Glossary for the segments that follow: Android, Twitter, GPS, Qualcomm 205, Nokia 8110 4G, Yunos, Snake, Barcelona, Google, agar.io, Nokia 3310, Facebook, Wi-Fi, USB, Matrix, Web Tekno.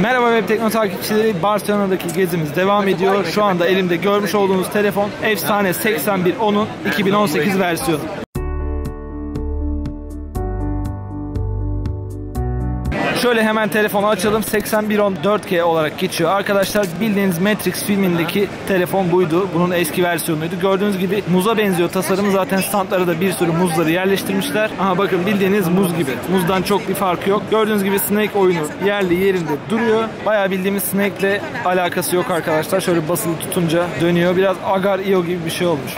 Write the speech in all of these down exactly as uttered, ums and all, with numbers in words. Merhaba Web Tekno takipçileri, Barcelona'daki gezimiz devam ediyor. Şu anda elimde görmüş olduğunuz telefon efsane seksen bir onun iki bin on sekiz versiyonu. Şöyle hemen telefonu açalım. seksen bir on dört G olarak geçiyor. Arkadaşlar bildiğiniz Matrix filmindeki telefon buydu. Bunun eski versiyonuydu. Gördüğünüz gibi muza benziyor tasarımı. Zaten standlara da bir sürü muzları yerleştirmişler. Aha bakın bildiğiniz muz gibi. Muzdan çok bir farkı yok. Gördüğünüz gibi Snake oyunu yerli yerinde duruyor. Bayağı bildiğimiz Snake'le alakası yok arkadaşlar. Şöyle basılı tutunca dönüyor. Biraz agar nokta i o gibi bir şey olmuş.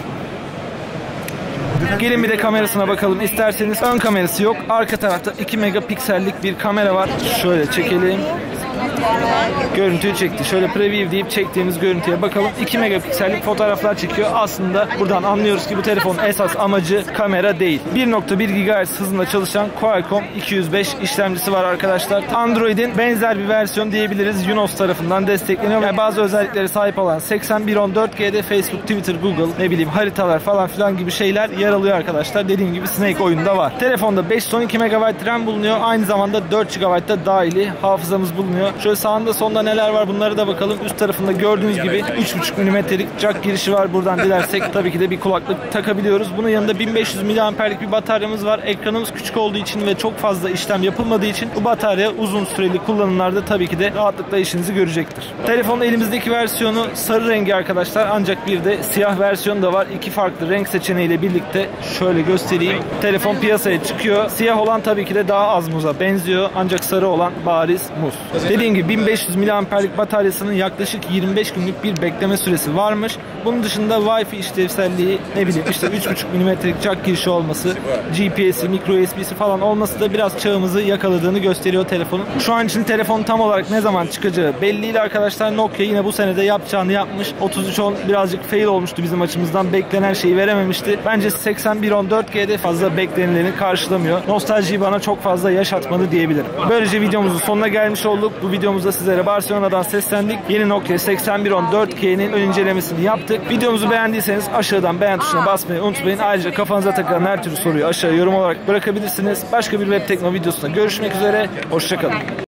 Gelin bir de kamerasına bakalım isterseniz. Ön kamerası yok. Arka tarafta iki megapiksellik bir kamera var. Şöyle çekelim. Görüntüyü çekti. Şöyle preview deyip çektiğimiz görüntüye bakalım. iki megapiksellik fotoğraflar çekiyor. Aslında buradan anlıyoruz ki bu telefonun esas amacı kamera değil. bir nokta bir gigahertz hızında çalışan Qualcomm iki yüz beş işlemcisi var arkadaşlar. Android'in benzer bir versiyon diyebiliriz. Yunos tarafından destekleniyor ve bazı özelliklere sahip olan seksen bir on dört G'de Facebook, Twitter, Google, ne bileyim haritalar falan filan gibi şeyler yer alıyor arkadaşlar. Dediğim gibi Snake oyunda var. Telefonda beş yüz on iki megabayt RAM bulunuyor. Aynı zamanda dört gigabayt da dahili hafızamız bulunuyor. Şöyle sağında sonda neler var bunlara da bakalım. Üst tarafında gördüğünüz gibi üç buçuk milimetrelik jack girişi var. Buradan dilersek tabii ki de bir kulaklık takabiliyoruz. Bunun yanında bin beş yüz miliamperlik bir bataryamız var. Ekranımız küçük olduğu için ve çok fazla işlem yapılmadığı için bu batarya uzun süreli kullanımlarda tabii ki de rahatlıkla işinizi görecektir. Telefonun elimizdeki versiyonu sarı rengi arkadaşlar. Ancak bir de siyah versiyonu da var. İki farklı renk seçeneğiyle birlikte şöyle göstereyim. Telefon piyasaya çıkıyor. Siyah olan tabii ki de daha az muza benziyor. Ancak sarı olan bariz muz. Dediğim gibi bin beş yüz miliamperlik bataryasının yaklaşık yirmi beş günlük bir bekleme süresi varmış. Bunun dışında Wi-Fi işlevselliği, ne bileyim işte üç buçuk milimetrelik jack girişi olması, G P S'i, micro U S B'si falan olması da biraz çağımızı yakaladığını gösteriyor telefonun. Şu an için telefon tam olarak ne zaman çıkacağı belliydi arkadaşlar. Nokia yine bu senede yapacağını yapmış. otuz üç on birazcık fail olmuştu bizim açımızdan. Beklenen şeyi verememişti. Bence seksen bir on dört G'de fazla beklenileni karşılamıyor. Nostaljiyi bana çok fazla yaşatmadı diyebilirim. Böylece videomuzun sonuna gelmiş olduk. Bu videomuzda sizlere Barcelona'dan seslendik. Yeni Nokia seksen bir on dört G'nin ön incelemesini yaptık. Videomuzu beğendiyseniz aşağıdan beğen tuşuna basmayı unutmayın. Ayrıca kafanıza takılan her türlü soruyu aşağıya yorum olarak bırakabilirsiniz. Başka bir Web Tekno videosunda görüşmek üzere. Hoşçakalın.